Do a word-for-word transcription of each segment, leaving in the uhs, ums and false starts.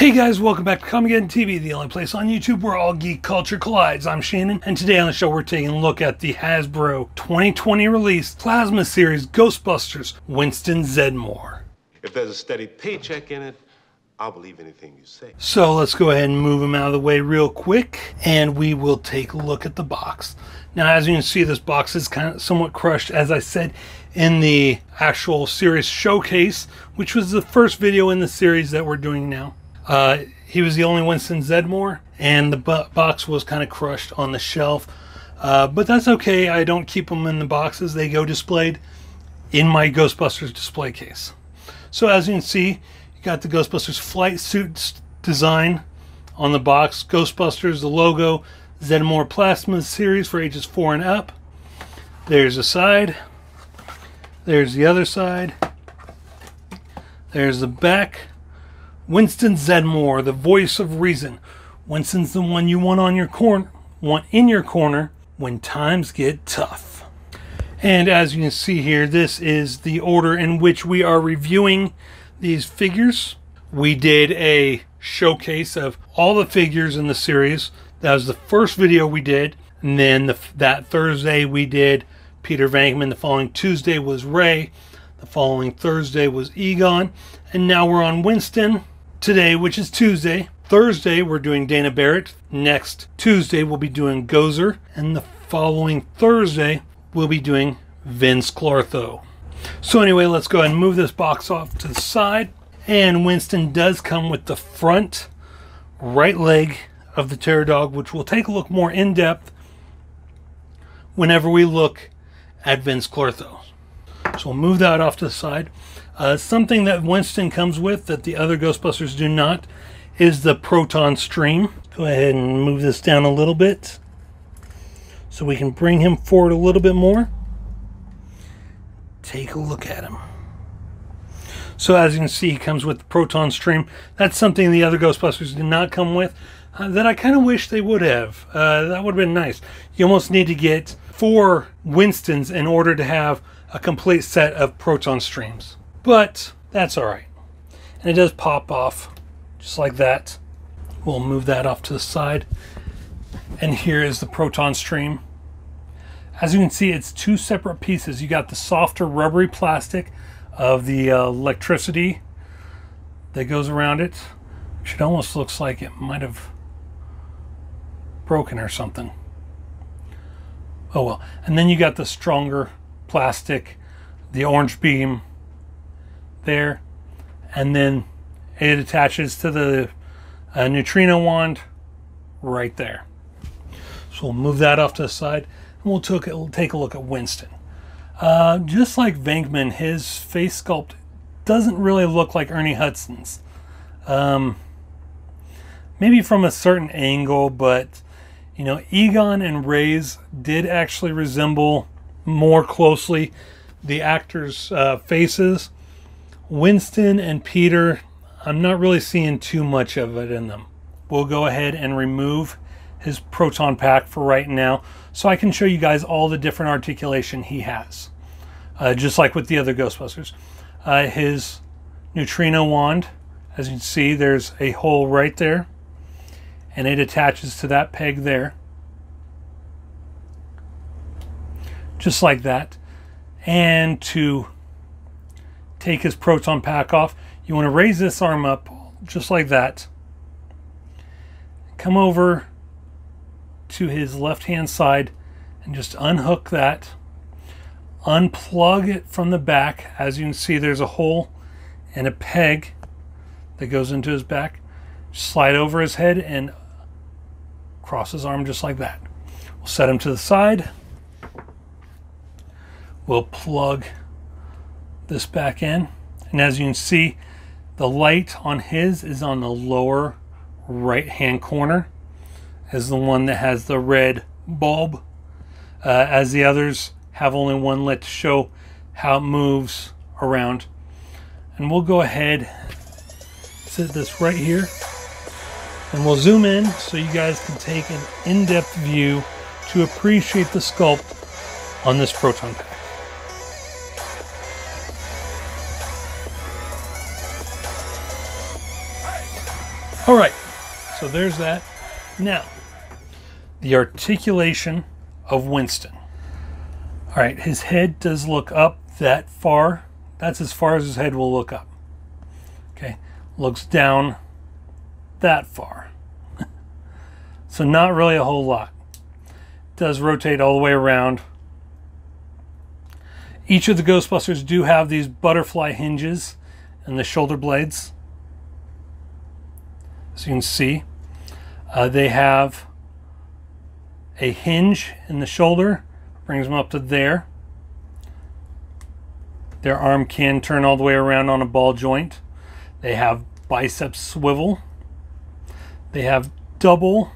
Hey guys, welcome back to Comicgeddon T V, the only place on YouTube where all geek culture collides. I'm Shannon, and today on the show we're taking a look at the Hasbro twenty twenty release Plasma Series Ghostbusters Winston Zeddemore. If there's a steady paycheck in it, I'll believe anything you say. So let's go ahead and move him out of the way real quick, and we will take a look at the box. Now, as you can see, this box is kind of somewhat crushed, as I said, in the actual series showcase, which was the first video in the series that we're doing now. Uh, he was the only Winston Zeddemore, and the box was kind of crushed on the shelf. Uh, but that's okay. I don't keep them in the boxes. They go displayed in my Ghostbusters display case. So as you can see, you got the Ghostbusters flight suit design on the box. Ghostbusters, the logo, Zeddemore Plasma Series for ages four and up. There's the side. There's the other side. There's the back. Winston Zeddemore, the voice of reason. Winston's the one you want on your corner, want in your corner when times get tough. And as you can see here, this is the order in which we are reviewing these figures. We did a showcase of all the figures in the series. That was the first video we did. And then the, that Thursday we did Peter Venkman. The following Tuesday was Ray. The following Thursday was Egon. And now we're on Winston. Today, which is Tuesday. Thursday, we're doing Dana Barrett. Next Tuesday, we'll be doing Gozer. And the following Thursday, we'll be doing Vinz Clortho. So anyway, let's go ahead and move this box off to the side. And Winston does come with the front right leg of the Terror Dog, which we'll take a look more in depth whenever we look at Vinz Clortho. So we'll move that off to the side. Uh, something that Winston comes with that the other Ghostbusters do not is the proton stream. Go ahead and move this down a little bit so we can bring him forward a little bit more. Take a look at him. So as you can see, he comes with the proton stream. That's something the other Ghostbusters did not come with uh, that I kind of wish they would have. Uh, that would have been nice. You almost need to get four Winstons in order to have a complete set of proton streams. But that's all right. And it does pop off just like that. We'll move that off to the side. And here is the proton stream. As you can see, it's two separate pieces. You got the softer rubbery plastic of the uh, electricity that goes around it, which it almost looks like it might have broken or something. Oh well. And then you got the stronger plastic, the orange beam there, and then it attaches to the uh, neutrino wand right there. So we'll move that off to the side and we'll take, we'll take a look at Winston. Uh, just like Venkman, his face sculpt doesn't really look like Ernie Hudson's. Um, maybe from a certain angle, but you know, Egon and Ray's did actually resemble more closely the actors' uh, faces. Winston and Peter, I'm not really seeing too much of it in them. We'll go ahead and remove his proton pack for right now so I can show you guys all the different articulation he has. Uh, just like with the other Ghostbusters. Uh, his neutrino wand, as you can see, there's a hole right there and it attaches to that peg there. Just like that. And to take his proton pack off, you want to raise this arm up just like that. Come over to his left hand side and just unhook that. Unplug it from the back. As you can see, there's a hole and a peg that goes into his back. Slide over his head and cross his arm just like that. We'll set him to the side. We'll plug this back in, and as you can see, the light on his is on the lower right hand corner, is the one that has the red bulb, uh, as the others have only one lit to show how it moves around. And we'll go ahead, set this right here, and we'll zoom in so you guys can take an in-depth view to appreciate the sculpt on this proton pack. All right, so there's that. Now, the articulation of Winston. All right, his head does look up that far. That's as far as his head will look up. Okay, looks down that far. So not really a whole lot. Does rotate all the way around. Each of the Ghostbusters do have these butterfly hinges and the shoulder blades. As you can see, uh, they have a hinge in the shoulder, brings them up to there. Their arm can turn all the way around on a ball joint. They have bicep swivel. They have double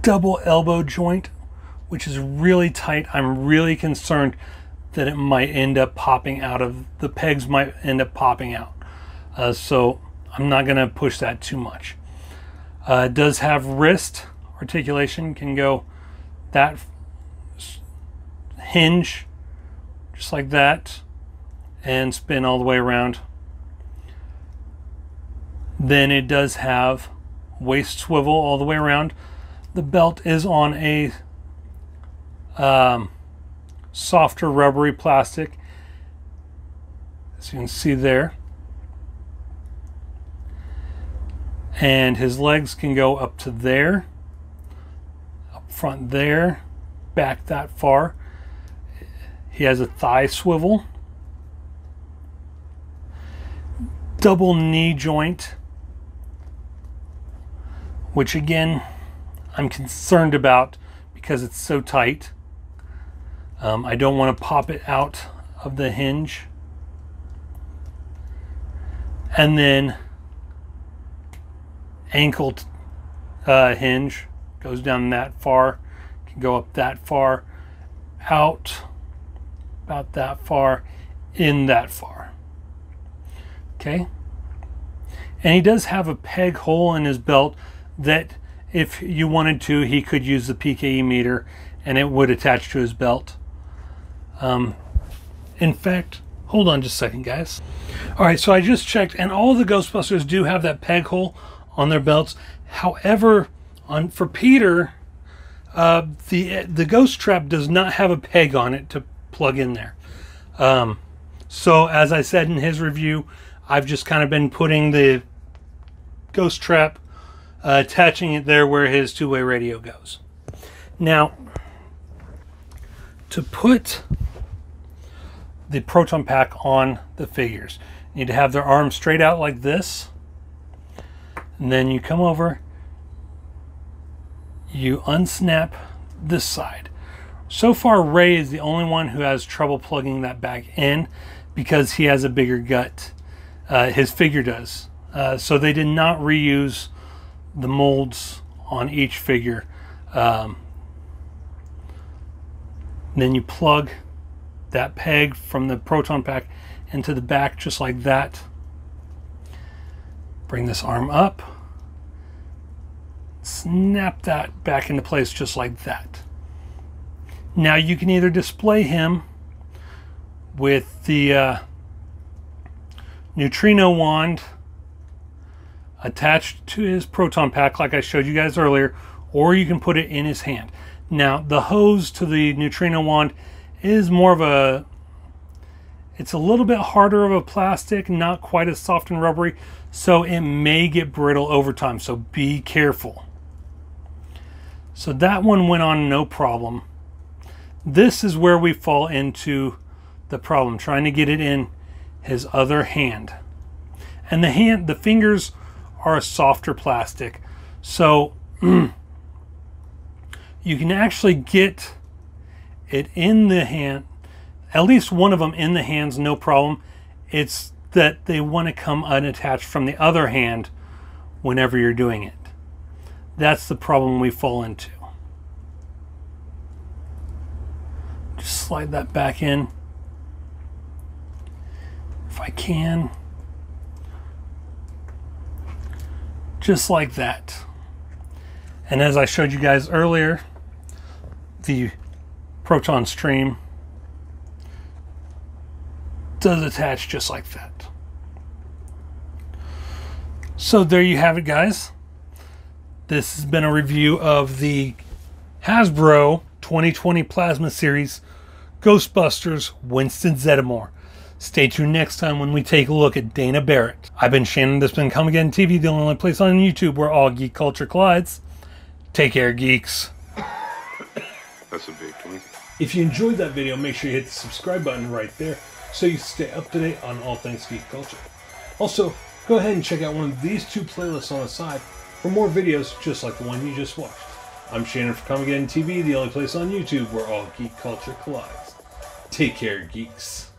double elbow joint, which is really tight. I'm really concerned that it might end up popping out of the pegs, might end up popping out. Uh, so I'm not gonna push that too much. Uh, it does have wrist articulation, can go that hinge just like that and spin all the way around. Then it does have waist swivel all the way around. The belt is on a um, softer rubbery plastic, as you can see there. And his legs can go up to there, up front there, back that far. He has a thigh swivel, double knee joint, which again, I'm concerned about because it's so tight. Um, I don't want to pop it out of the hinge. And then ankle uh, hinge goes down that far, can go up that far, out about that far, in that far. Okay, and he does have a peg hole in his belt that if you wanted to, he could use the P K E meter and it would attach to his belt. Um, in fact, hold on just a second, guys. All right, so I just checked and all the Ghostbusters do have that peg hole on their belts. However, on for Peter, uh, the the ghost trap does not have a peg on it to plug in there. Um, so as I said in his review, I've just kind of been putting the ghost trap, uh, attaching it there where his two-way radio goes. Now, to put the proton pack on the figures, you need to have their arms straight out like this. And then you come over, you unsnap this side. So far, Ray is the only one who has trouble plugging that back in because he has a bigger gut. Uh, his figure does. Uh, so they did not reuse the molds on each figure. Um, then you plug that peg from the proton pack into the back just like that. Bring this arm up, snap that back into place just like that. Now you can either display him with the uh, neutrino wand attached to his proton pack like I showed you guys earlier, or you can put it in his hand. Now the hose to the neutrino wand is more of a, it's a little bit harder of a plastic, not quite as soft and rubbery, so it may get brittle over time, so be careful. So that one went on no problem. This is where we fall into the problem, trying to get it in his other hand. And the hand, the fingers are a softer plastic, so you can actually get it in the hand, at least one of them in the hands, no problem. It's that they want to come unattached from the other hand whenever you're doing it. That's the problem we fall into. Just slide that back in. If I can. Just like that. And as I showed you guys earlier, the proton stream does attach just like that. So there you have it, guys. This has been a review of the Hasbro twenty twenty Plasma Series Ghostbusters Winston Zeddemore. Stay tuned next time when we take a look at Dana Barrett. I've been Shannon, this has been Comicgeddon T V, the only place on YouTube where all geek culture collides. Take care, geeks. That's a big one. If you enjoyed that video, make sure you hit the subscribe button right there so you stay up to date on all things geek culture. Also, go ahead and check out one of these two playlists on the side for more videos just like the one you just watched. I'm Shannon for Comicgeddon T V, the only place on YouTube where all geek culture collides. Take care, geeks.